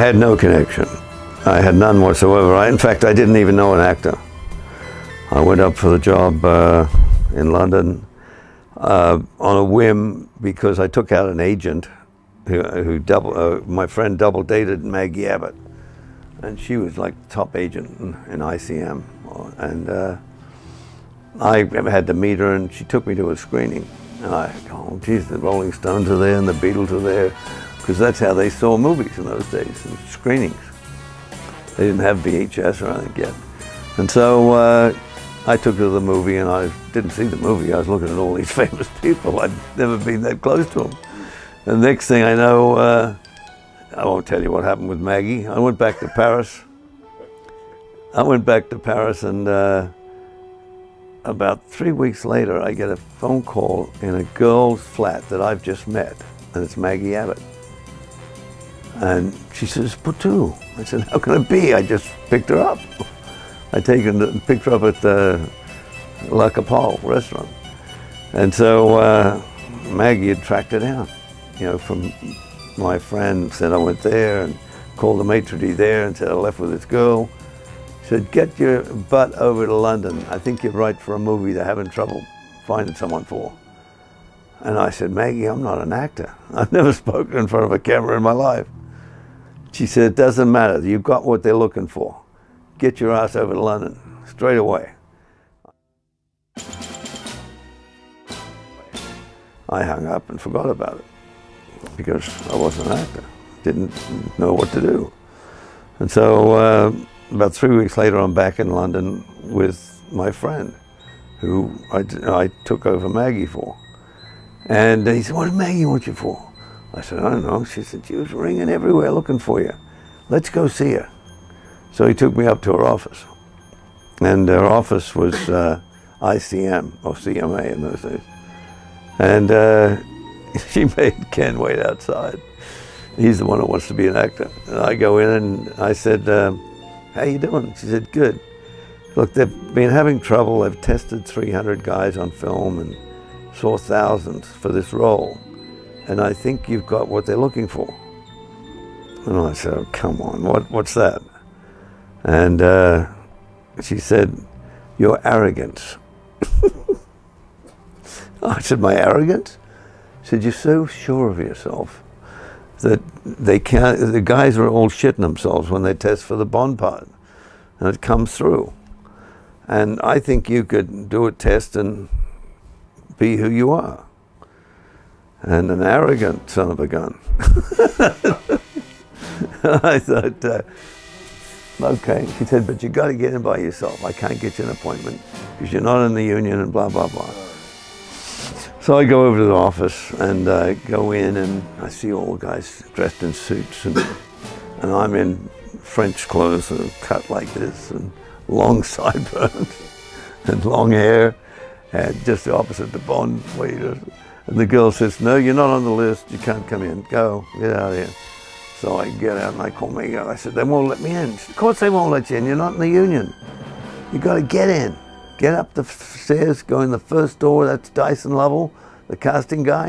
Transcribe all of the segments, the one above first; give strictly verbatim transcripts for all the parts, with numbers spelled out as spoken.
I had no connection. I had none whatsoever. I, in fact, I didn't even know an actor. I went up for the job uh, in London uh, on a whim because I took out an agent who, who double, uh, my friend double dated Maggie Abbott, and she was like top agent in, in I C M, and uh, I had to meet her, and she took me to a screening. And I, oh geez, the Rolling Stones are there and the Beatles are there, because that's how they saw movies in those days, screenings. They didn't have V H S or anything yet. And so uh, I took her to the movie, and I didn't see the movie. I was looking at all these famous people. I'd never been that close to them. And the next thing I know, uh, I won't tell you what happened with Maggie. I went back to Paris. I went back to Paris, and uh, about three weeks later, I get a phone call in a girl's flat that I've just met, and it's Maggie Abbott. And she says, "Poutou." I said, "How can it be? I just picked her up." I take her and picked her up at the La Capol restaurant. And so uh, Maggie had tracked her down, you know, from my friend, said I went there and called the maitre d' there and said I left with this girl. She said, "Get your butt over to London. I think you're right for a movie they're having trouble finding someone for." And I said, "Maggie, I'm not an actor. I've never spoken in front of a camera in my life." She said, "It doesn't matter. You've got what they're looking for. Get your ass over to London, straight away." I hung up and forgot about it because I wasn't an actor, didn't know what to do. And so uh, about three weeks later, I'm back in London with my friend who I, I took over Maggie for. And he said, "What did Maggie want you for?" I said, "I don't know." She said, "She was ringing everywhere looking for you. Let's go see her." So he took me up to her office, and her office was uh, I C M, or C M A in those days, and uh, she made Ken wait outside. He's the one who wants to be an actor. And I go in and I said, um, "How you doing?" She said, "Good. Look, they've been having trouble. They've tested three hundred guys on film and saw thousands for this role, and I think you've got what they're looking for." And I said, "Oh, come on, what, what's that?" And uh, she said, "Your arrogance." I said, "My arrogance?" She said, "You're so sure of yourself that they can't, the guys are all shitting themselves when they test for the Bond part, and it comes through. And I think you could do a test and be who you are." And an arrogant son of a gun. I thought, uh, "Okay." She said, "But you've got to get in by yourself. I can't get you an appointment because you're not in the union and blah, blah, blah." So I go over to the office and I uh, go in, and I see all the guys dressed in suits, and, and I'm in French clothes and cut like this and long sideburns and long hair, and just opposite the Bond waiter. And the girl says, "No, you're not on the list. You can't come in. Go, get out of here." So I get out and I call Maggie. I said, "They won't let me in." "Of course they won't let you in. You're not in the union. You got to get in. Get up the stairs, go in the first door. That's Dyson Lovell, the casting guy.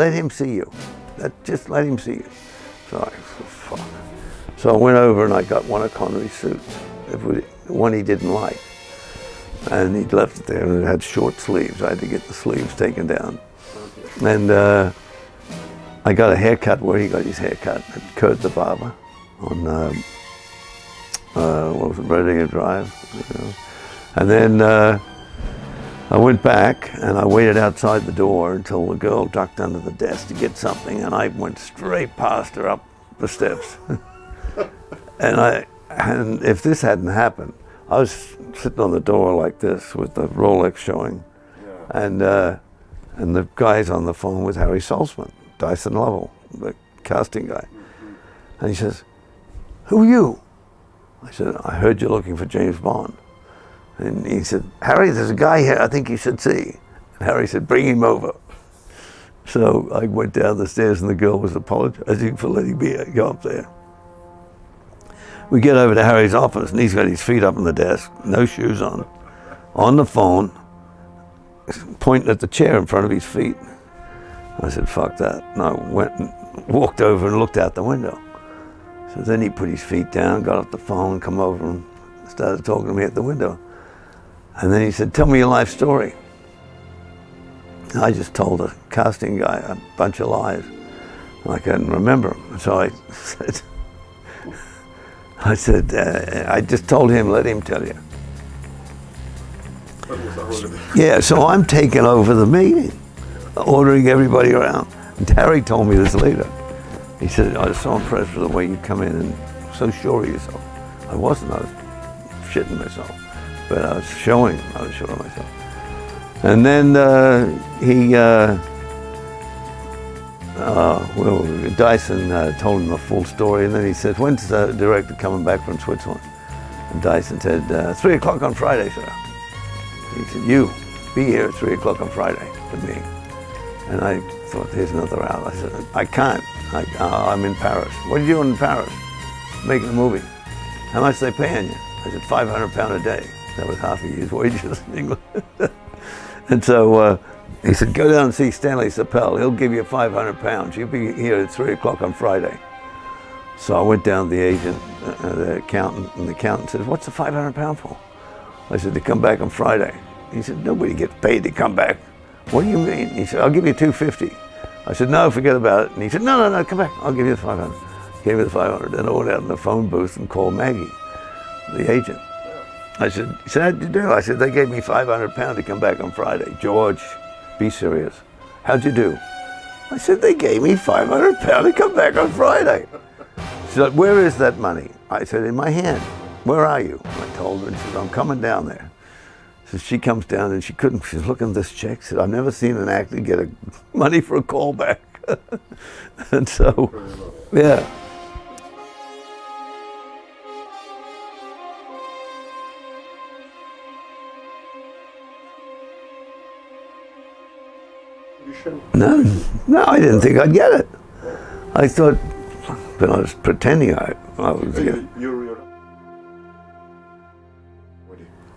Let him see you. That, just let him see you." So I, fuck. So I went over and I got one of Connery's suits, one he didn't like. And he'd left it there, and it had short sleeves. I had to get the sleeves taken down. And uh, I got a haircut where he got his haircut at Kurt the Barber on uh, uh, what was it, Reddinger Drive, you know. And then uh, I went back and I waited outside the door until the girl ducked under the desk to get something, and I went straight past her up the steps. and I and if this hadn't happened, I was sitting on the door like this with the Rolex showing, yeah. and uh, and the guy's on the phone with Harry Saltzman, Dyson Lovell, the casting guy. And he says, "Who are you?" I said, "I heard you're looking for James Bond." And he said, "Harry, there's a guy here I think you should see." And Harry said, "Bring him over." So I went down the stairs, and the girl was apologizing for letting me go up there. We get over to Harry's office, and he's got his feet up on the desk, no shoes on, on the phone, pointing at the chair in front of his feet. I said, "Fuck that." And I went and walked over and looked out the window. So then he put his feet down, got off the phone, come over and started talking to me at the window. And then he said, tell me your life story. And I just told a casting guy a bunch of lies. And I couldn't remember. So I said, I said, uh, I just told him, let him tell you. Yeah, so I'm taking over the meeting, ordering everybody around. And Harry told me this later. He said, I was so impressed with the way you come in and so sure of yourself. I wasn't, I was shitting myself, but I was showing, I was sure of myself. And then uh, he, uh, uh, well, Dyson uh, told him the full story, and then he said, when's the director coming back from Switzerland? And Dyson said, uh, three o'clock on Friday, sir. He said, you, be here at three o'clock on Friday with me. And I thought, here's another hour. I said, I can't. I, uh, I'm in Paris. What are you doing in Paris? Making a movie. How much are they paying you? I said, five hundred pounds a day. That was half a year's wages in England. And so uh, he said, go down and see Stanley Sappell. He'll give you five hundred pounds. You'll be here at three o'clock on Friday. So I went down to the agent, uh, the accountant, and the accountant said, what's the five hundred pounds for? I said, to come back on Friday. He said, nobody gets paid to come back. What do you mean? He said, I'll give you two fifty. I said, no, forget about it. And he said, no, no, no, come back. I'll give you the five hundred. Gave me the five hundred. And I went out in the phone booth and called Maggie, the agent. I said, he said, how'd you do? I said, they gave me five hundred pounds to come back on Friday. George, be serious. How'd you do? I said, they gave me five hundred pounds to come back on Friday. She said, where is that money? I said, in my hand. Where are you? I told her, and she said, I'm coming down there. So she comes down and she couldn't, she's looking at this check, said, I've never seen an actor get a, money for a callback. And so, yeah. No, no, I didn't think I'd get it. I thought, but I was pretending I, I was getting it.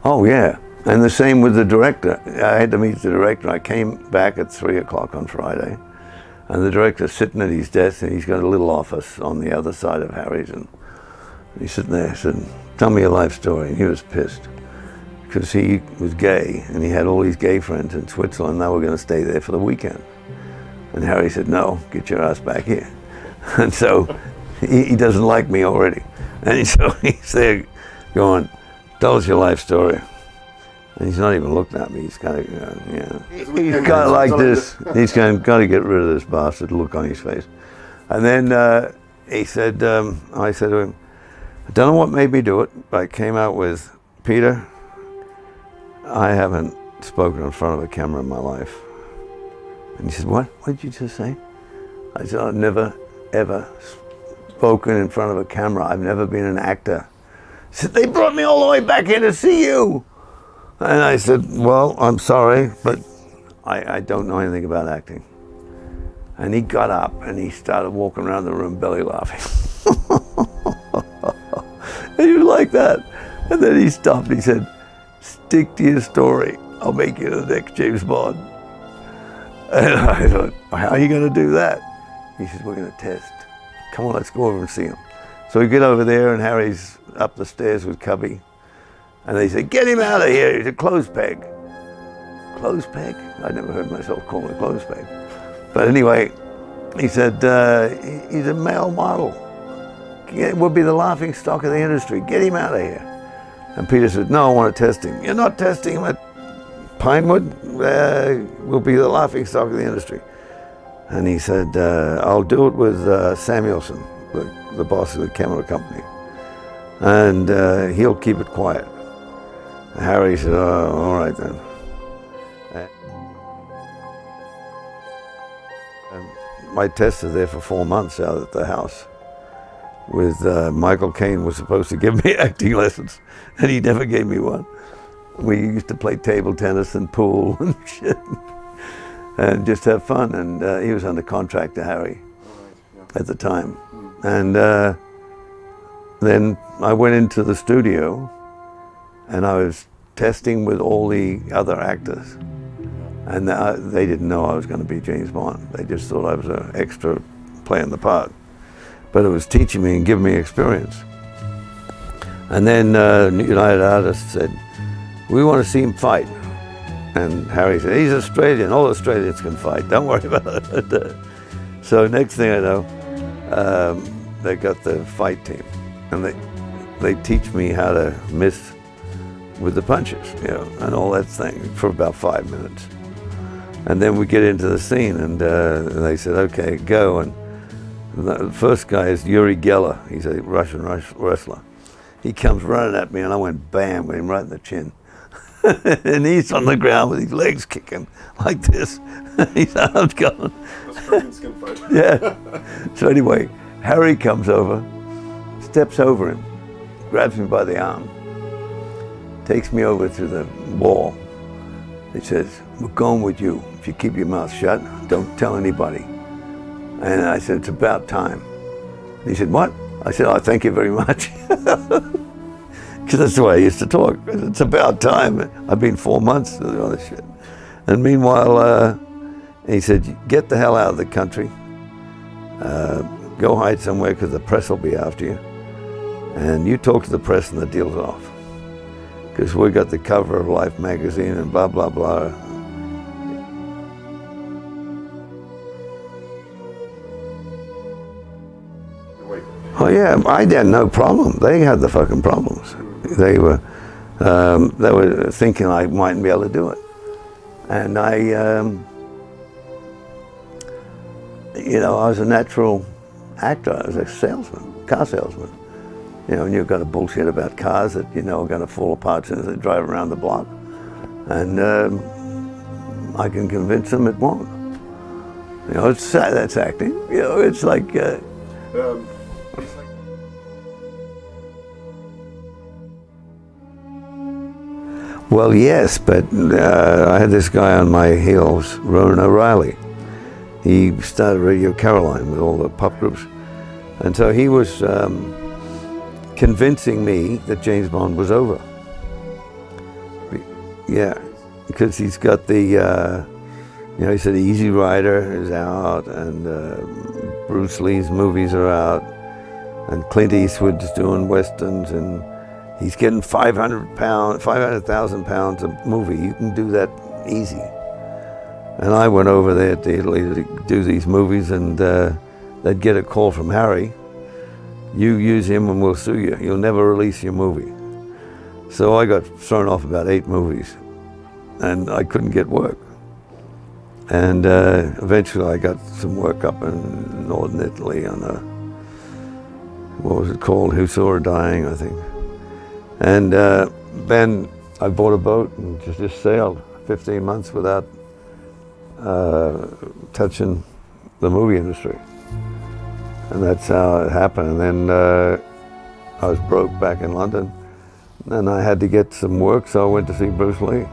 Oh, yeah. And the same with the director. I had to meet the director. I came back at three o'clock on Friday, and the director's sitting at his desk, and he's got a little office on the other side of Harry's, and he's sitting there. I said, tell me your life story. And he was pissed because he was gay, and he had all these gay friends in Switzerland. They were going to stay there for the weekend. And Harry said, no, get your ass back here. And so he, he doesn't like me already. And so he's there going, tell us your life story. And he's not even looking at me. He's kind of, you know, yeah. He's kind of like this. He's kind of got to get rid of this bastard look on his face. And then uh, he said, um, I said to him, I don't know what made me do it, but I came out with, Peter, I haven't spoken in front of a camera in my life. And he said, what? What did you just say? I said, I've never, ever spoken in front of a camera. I've never been an actor. He said, they brought me all the way back here to see you. And I said, well, I'm sorry, but I, I don't know anything about acting. And he got up and he started walking around the room belly laughing. And he was like that. And then he stopped. He said, stick to your story. I'll make you the next James Bond. And I thought, how are you going to do that? He says, we're going to test. Come on, let's go over and see him. So we get over there, and Harry's up the stairs with Cubby. And they said, get him out of here, he's a clothes peg. Clothes peg? I never heard myself call him a clothes peg. But anyway, he said, uh, he's a male model. We'll be the laughing stock of the industry. Get him out of here. And Peter said, no, I want to test him. You're not testing him at Pinewood? Uh, we'll be the laughing stock of the industry. And he said, uh, I'll do it with uh, Samuelson, the, the boss of the camera company. And uh, he'll keep it quiet. Harry said, oh, all right then. And I tested there for four months out at the house with uh, Michael Caine was supposed to give me acting lessons, and he never gave me one. We used to play table tennis and pool and shit and just have fun, and uh, he was under contract to Harry at the time. And uh, then I went into the studio and I was testing with all the other actors. And they didn't know I was going to be James Bond. They just thought I was an extra playing the part. but it was teaching me and giving me experience. And then uh, United Artists said, we want to see him fight. And Harry said, he's Australian, all Australians can fight, don't worry about it. So next thing I know, um, they got the fight team. And they, they teach me how to miss with the punches, you know, and all that thing for about five minutes. And then we get into the scene, and uh, they said, okay, go. And the first guy is Yuri Geller. He's a Russian wrestler. He comes running at me, and I went bam with him right in the chin. And he's on the ground with his legs kicking like this. His arms going. Australians can fight. Yeah. So anyway, Harry comes over, steps over him, grabs me by the arm, takes me over to the wall. He says, we're going with you. If you keep your mouth shut, don't tell anybody. And I said, it's about time. He said, what? I said, oh, thank you very much. Because that's the way I used to talk. It's about time. I've been four months doing all this shit. And meanwhile, uh, he said, get the hell out of the country. Uh, go hide somewhere because the press will be after you. And you talk to the press and the deal's off. Because we got the cover of Life magazine and blah, blah, blah. Oh yeah, I had no problem. They had the fucking problems. They were, um, they were thinking I mightn't be able to do it, and I, um, you know, I was a natural actor. I was a salesman, car salesman. You know, and you've got a bullshit about cars that you know are going to fall apart as they drive around the block, and um, I can convince them it won't. You know, it's that's acting. You know, it's like. Uh, um. Well, yes, but uh, I had this guy on my heels, Ronan O'Reilly. He started Radio Caroline with all the pop groups. And so he was um, convincing me that James Bond was over. Yeah, because he's got the, uh, you know, he said Easy Rider is out, and uh, Bruce Lee's movies are out, and Clint Eastwood's doing westerns, and he's getting five hundred pounds, five hundred thousand pounds a movie. You can do that easy. And I went over there to Italy to do these movies, and uh, they'd get a call from Harry. You use him and we'll sue you. You'll never release your movie. So I got thrown off about eight movies, and I couldn't get work. And uh, eventually I got some work up in northern Italy on a, what was it called? Who Saw Her Dying, I think. And uh, then I bought a boat and just, just sailed fifteen months without uh, touching the movie industry. And that's how it happened. And then uh, I was broke back in London, and I had to get some work, so I went to see Bruce Lee.